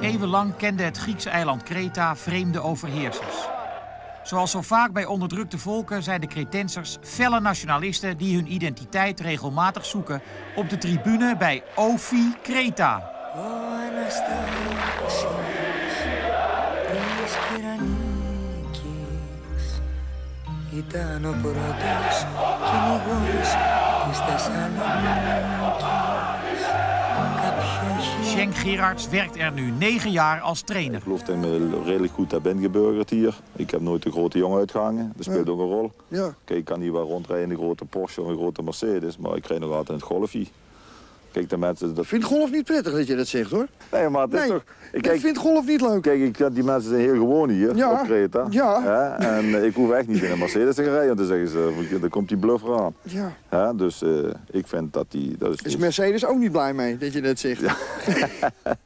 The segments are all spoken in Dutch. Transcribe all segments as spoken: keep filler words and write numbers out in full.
Eeuwenlang kende het Griekse eiland Kreta vreemde overheersers. Zoals zo vaak bij onderdrukte volken zijn de Kretensers felle nationalisten die hun identiteit regelmatig zoeken op de tribune bij O F I Kreta. Gène Gerards werkt er nu negen jaar als trainer. Ik geloof dat ik me redelijk goed heb ingeburgerd hier. Ik heb nooit een grote jongen uitgehangen. Dat speelt ja. ook een rol. Ja. Kijk, ik kan hier wel rondrijden in een grote Porsche of een grote Mercedes, maar ik rijd nog altijd een golfje. Kijk, de mensen, dat... Ik vind golf niet prettig dat je dat zegt, hoor. Nee, maar het is nee, toch... Ik, kijk, ik vind golf niet leuk. Kijk, ik, die mensen zijn heel gewoon hier, ja, op Kreta. Ja. Ja. En ik hoef echt niet in een Mercedes te rijden, want dan zeggen ze, dan komt die bluf eraan. Ja. Ja. Dus uh, ik vind dat die... Dat is, is Mercedes ook niet blij mee, dat je dat zegt? Ja.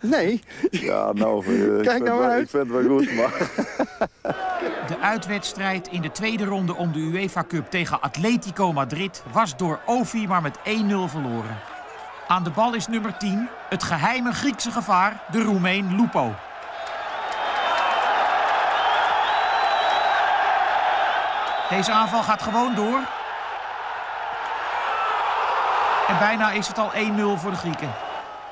Nee. Ja, nou... Uh, kijk nou uit. Ik vind het wel goed, maar... De uitwedstrijd in de tweede ronde om de UEFA Cup tegen Atletico Madrid was door O F I maar met één nul verloren. Aan de bal is nummer tien, het geheime Griekse gevaar, de Roemeen Lupo. Deze aanval gaat gewoon door. En bijna is het al één nul voor de Grieken.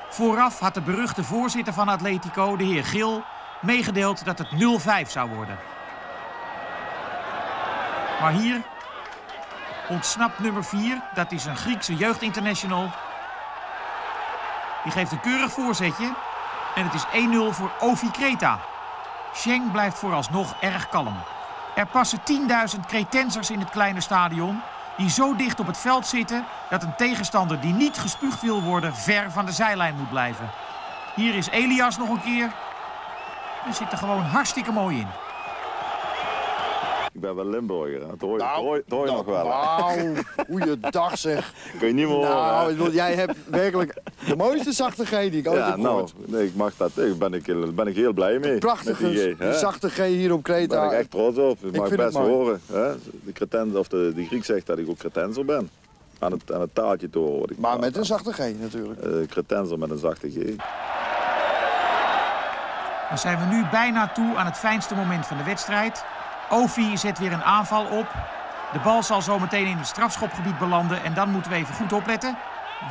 Vooraf had de beruchte voorzitter van Atletico, de heer Gil, meegedeeld dat het nul vijf zou worden. Maar hier ontsnapt nummer vier, dat is een Griekse jeugdinternational... Die geeft een keurig voorzetje en het is één nul voor O F I Kreta. Gène blijft vooralsnog erg kalm. Er passen tienduizend Kretensers in het kleine stadion... die zo dicht op het veld zitten dat een tegenstander die niet gespuugd wil worden... ver van de zijlijn moet blijven. Hier is Elias nog een keer. Hij zit er gewoon hartstikke mooi in. Ik ben wel Limburger, dat hoor je, nou, hoor je, hoor je nou, nog wel. Nou, goeiedag zeg. Kun je niet meer nou, horen. Jij hebt werkelijk de mooiste zachte G die ik ooit ja, heb gehoord. Nou, nee, ik mag dat, daar ben ik, ben ik heel blij mee. Prachtige zachte G hier op Kreta. Daar ben ik echt trots op, dat mag ik best horen. Hè? De, Kretens, of de, de Griek zegt dat ik ook Kretenser ben. Aan het, aan het taaltje te horen. Maar praat, met een zachte G natuurlijk. Uh, Kretenser met een zachte G. Dan zijn we nu bijna toe aan het fijnste moment van de wedstrijd. O F I zet weer een aanval op. De bal zal zo meteen in het strafschopgebied belanden en dan moeten we even goed opletten.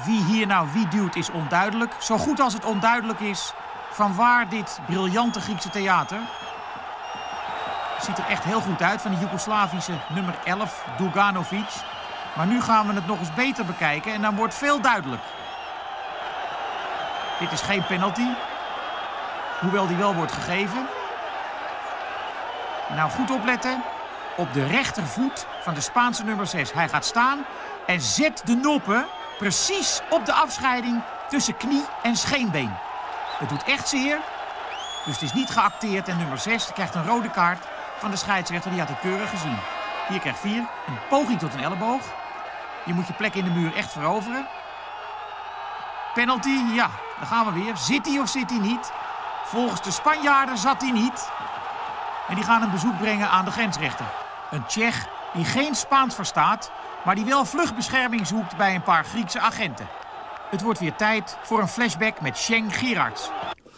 Wie hier nou wie duwt is onduidelijk. Zo goed als het onduidelijk is vanwaar dit briljante Griekse theater. Ziet er echt heel goed uit van de Joegoslavische nummer elf, Duganovic. Maar nu gaan we het nog eens beter bekijken en dan wordt veel duidelijk. Dit is geen penalty, hoewel die wel wordt gegeven. Nou, goed opletten op de rechtervoet van de Spaanse nummer zes. Hij gaat staan en zet de noppen precies op de afscheiding tussen knie en scheenbeen. Het doet echt zeer, dus het is niet geacteerd. En nummer zes krijgt een rode kaart van de scheidsrechter, die had het keurig gezien. Hier krijgt vier een poging tot een elleboog. Je moet je plek in de muur echt veroveren. Penalty, ja, daar gaan we weer. Zit hij of zit hij niet? Volgens de Spanjaarden zat hij niet. En die gaan een bezoek brengen aan de grensrechter. Een Tsjech die geen Spaans verstaat, maar die wel vluchtbescherming zoekt bij een paar Griekse agenten. Het wordt weer tijd voor een flashback met Gène Gerards.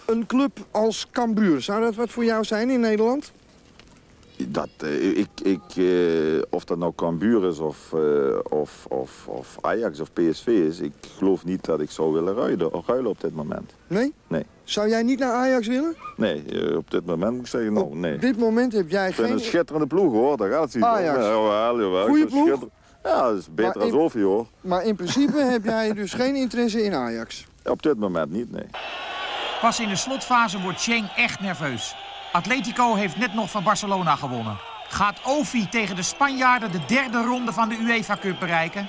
Een club als Cambuur, zou dat wat voor jou zijn in Nederland? Dat, ik, ik, of dat nou Cambuur is of, of, of, of Ajax of P S V is, ik geloof niet dat ik zou willen ruilen, ruilen op dit moment. Nee? Nee. Zou jij niet naar Ajax willen? Nee, op dit moment moet ik zeggen, nou, nee. Op dit moment heb jij geen... Het is een schitterende ploeg, hoor, daar gaat het zien. Ajax. Ja, jawel, jawel. Goeie ploeg? Schitter... Ja, dat is beter dan in... O F I, hoor. Maar in principe heb jij dus geen interesse in Ajax? Ja, op dit moment niet, nee. Pas in de slotfase wordt Gène echt nerveus. Atletico heeft net nog van Barcelona gewonnen. Gaat O F I tegen de Spanjaarden de derde ronde van de UEFA Cup bereiken?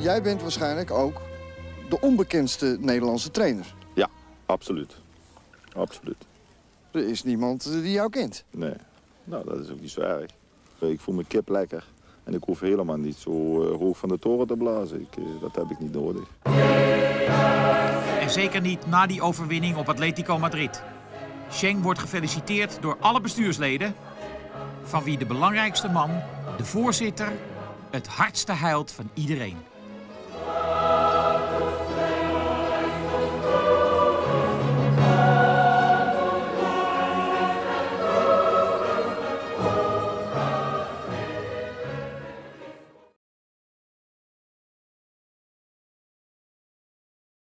Jij bent waarschijnlijk ook de onbekendste Nederlandse trainer. Ja, absoluut. Absoluut. Er is niemand die jou kent. Nee, nou, dat is ook niet zo erg. Ik voel mijn kip lekker. En ik hoef helemaal niet zo uh, hoog van de toren te blazen. Ik, uh, dat heb ik niet nodig. En zeker niet na die overwinning op Atletico Madrid. Scheng wordt gefeliciteerd door alle bestuursleden... van wie de belangrijkste man, de voorzitter, het hardste huilt van iedereen.